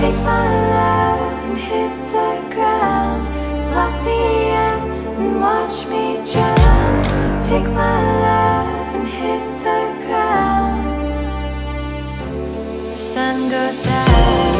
Take my love and hit the ground. Lock me in and watch me drown. Take my love and hit the ground. The sun goes down.